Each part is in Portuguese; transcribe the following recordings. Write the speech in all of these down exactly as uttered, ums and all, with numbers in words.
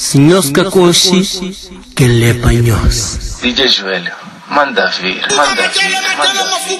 Senhores Kakoshi, que lhe apanhos. D J Joelho, manda vir, manda vir, manda vir, manda vir.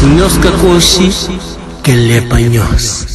Снес кокоси, келепа нес.